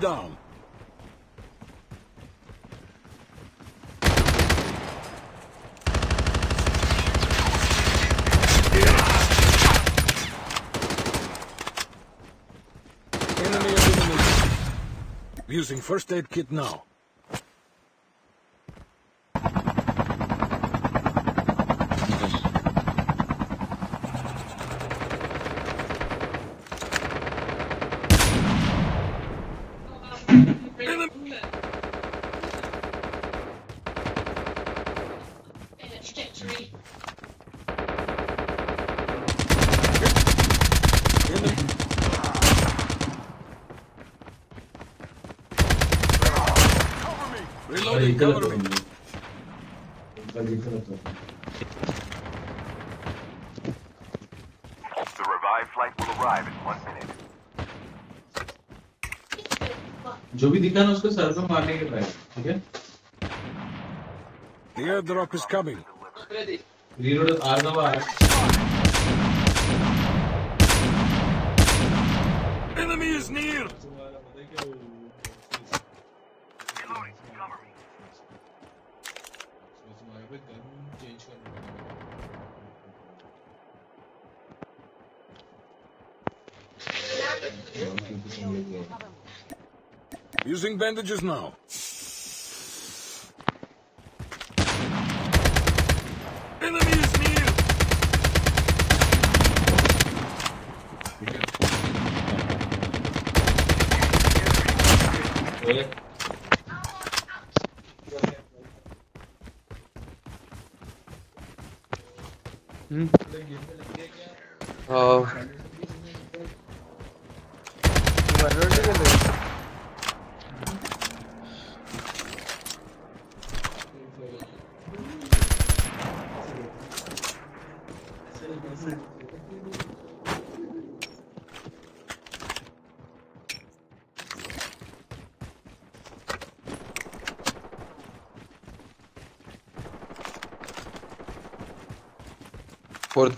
down. Enemy eliminated. Using first aid kit now. जो भी दिखा ना उसको सर पे मारने के ट्राई ठीक है The airdrop is coming. Reload R दबा Enemy is near. Using bandages now. Enemy is near.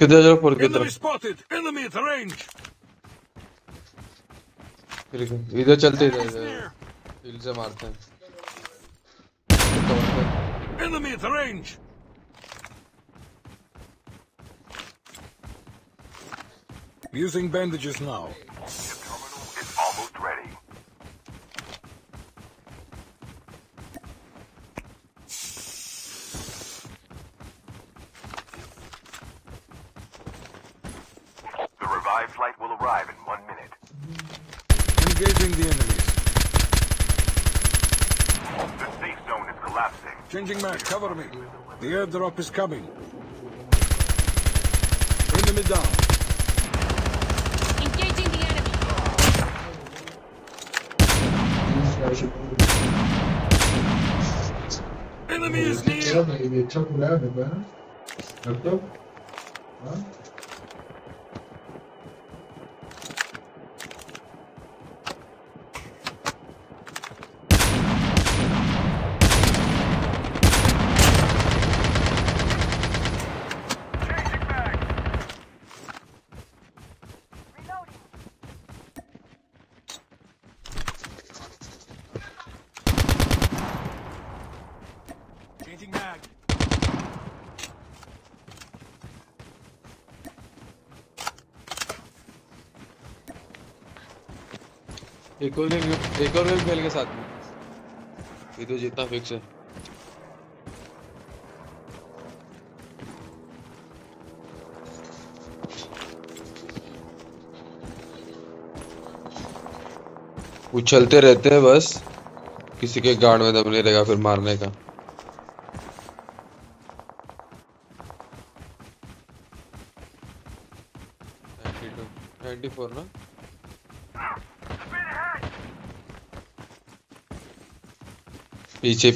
Enemy spotted. Enemy at range. इधर चलते इधर दिल से मारते हैं। Enemy at range. Using bandages now. The terminal is almost ready. The revived flight will arrive in 1 minute. Engaging the enemies. The safe zone is collapsing. Changing mag, cover me. The airdrop is coming. Enemy down. Enemy is near. एक और भी खेल के साथ में ये तो जीतना फिक्स है वो चलते रहते हैं बस किसी के गार्ड में दबने लगा फिर मारने का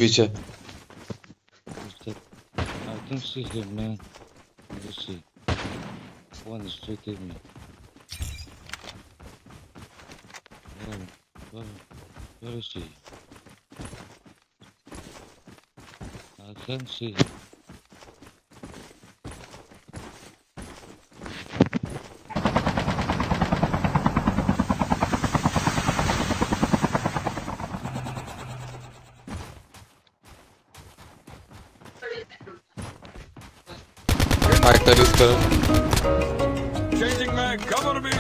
पीछे I can see him man you see one is shooting me where is he I can see him Alright, that is better. Changing mag, come on me!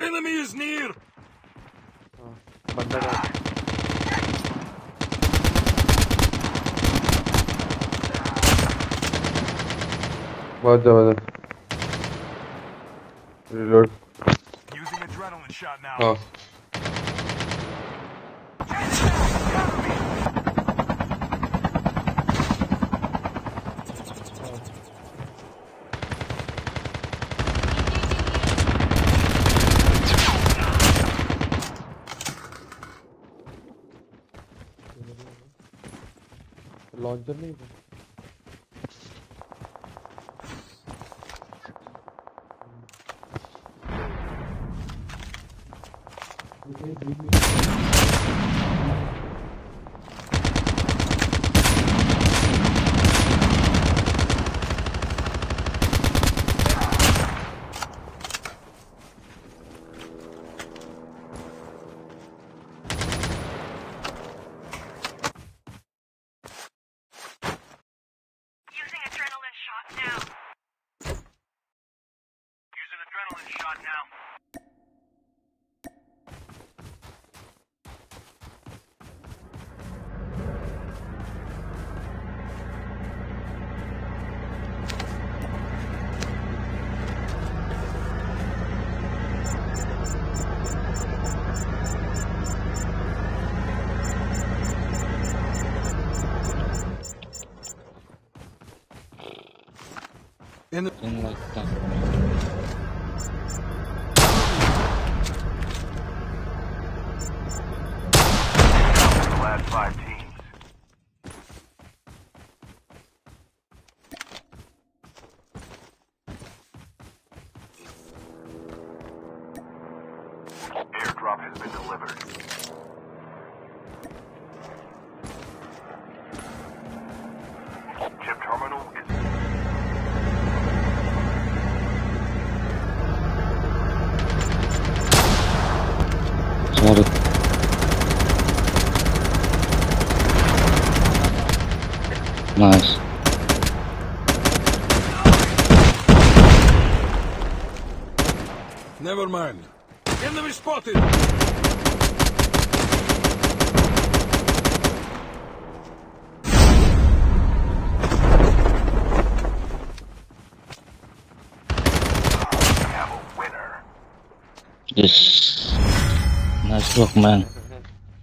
Enemy is near! बहुत ज़बरदस्त reload हाँ launcher नहीं in like that. Last 5 teams. Airdrop has been delivered. Nice. Never mind. Enemy spotted. We have a winner. Yes. Nice work, man.